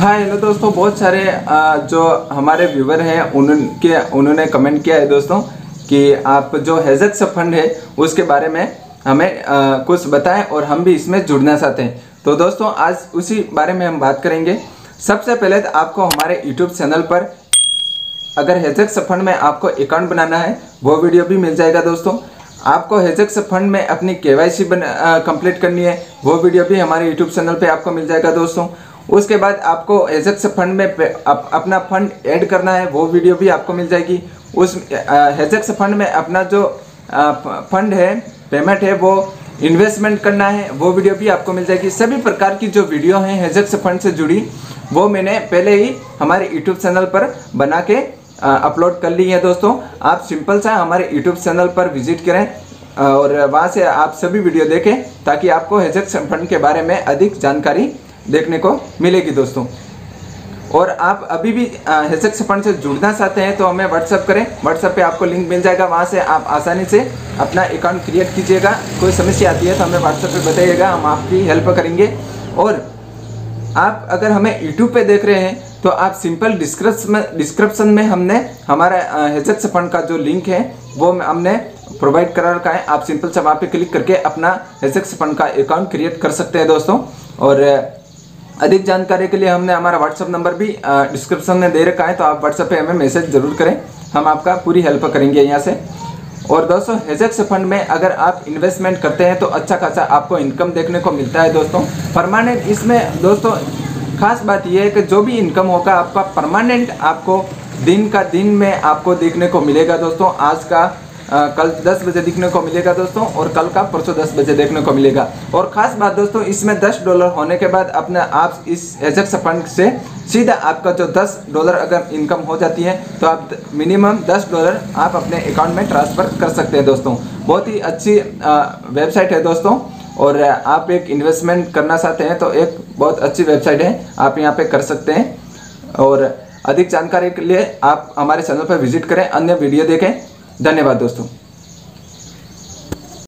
Hi hello दोस्तों, बहुत सारे जो हमारे व्यूवर हैं उन्होंने कमेंट किया है दोस्तों कि आप जो हेजेक्स फंड है उसके बारे में हमें कुछ बताएं और हम भी इसमें जुड़ना चाहते हैं। तो दोस्तों आज उसी बारे में हम बात करेंगे। सबसे पहले तो आपको हमारे यूट्यूब चैनल पर अगर हेजेक्स फंड में आपको अकाउंट बनाना है वो वीडियो भी मिल जाएगा। दोस्तों आपको हेजेक्स फंड में अपनी KYC कंप्लीट करनी है वो वीडियो भी हमारे यूट्यूब चैनल पे आपको मिल जाएगा। दोस्तों उसके बाद आपको हेजेक्स फंड में अपना फंड ऐड करना है वो वीडियो भी आपको मिल जाएगी। उस हेजेक्स फंड में अपना जो फंड है पेमेंट है वो इन्वेस्टमेंट करना है वो वीडियो भी आपको मिल जाएगी। सभी प्रकार की जो वीडियो हैं हेजेक्स फंड से जुड़ी वो मैंने पहले ही हमारे यूट्यूब चैनल पर बना के अपलोड कर ली है। दोस्तों आप सिंपल सा हमारे यूट्यूब चैनल पर विजिट करें और वहाँ से आप सभी वीडियो देखें ताकि आपको हेजेक्स फंड के बारे में अधिक जानकारी देखने को मिलेगी। दोस्तों और आप अभी भी हेजेक्स फंड से जुड़ना चाहते हैं तो हमें व्हाट्सअप करें, व्हाट्सएप पे आपको लिंक मिल जाएगा। वहाँ से आप आसानी से अपना अकाउंट क्रिएट कीजिएगा। कोई समस्या आती है तो हमें व्हाट्सएप पर बताइएगा, हम आपकी हेल्प करेंगे। और आप अगर हमें यूट्यूब पे देख रहे हैं तो आप सिंपल डिस्क्रिप्शन में हमने हमारा हेजेक्स फंड का जो लिंक है वो हमने प्रोवाइड करा रखा है। आप सिंपल से वहाँ पे क्लिक करके अपना हेजेक्स फंड का अकाउंट क्रिएट कर सकते हैं। दोस्तों और अधिक जानकारी के लिए हमने हमारा व्हाट्सअप नंबर भी डिस्क्रिप्शन में दे रखा है, तो आप व्हाट्सएप पे हमें मैसेज ज़रूर करें, हम आपका पूरी हेल्प करेंगे यहाँ से। और दोस्तों हेजेक्स फंड में अगर आप इन्वेस्टमेंट करते हैं तो अच्छा खासा आपको इनकम देखने को मिलता है। दोस्तों परमानेंट इसमें दोस्तों खास बात यह है कि जो भी इनकम होगा आपका परमानेंट आपको दिन में आपको देखने को मिलेगा। दोस्तों आज का कल 10 बजे देखने को मिलेगा दोस्तों, और कल का परसों 10 बजे देखने को मिलेगा। और ख़ास बात दोस्तों इसमें $10 होने के बाद अपने आप इस हेजेक्स फंड से सीधा आपका जो $10 अगर इनकम हो जाती है तो आप मिनिमम $10 आप अपने अकाउंट में ट्रांसफ़र कर सकते हैं। दोस्तों बहुत ही अच्छी वेबसाइट है दोस्तों, और आप एक इन्वेस्टमेंट करना चाहते हैं तो एक बहुत अच्छी वेबसाइट है, आप यहाँ पे कर सकते हैं। और अधिक जानकारी के लिए आप हमारे चैनल पर विजिट करें, अन्य वीडियो देखें। धन्यवाद दोस्तों।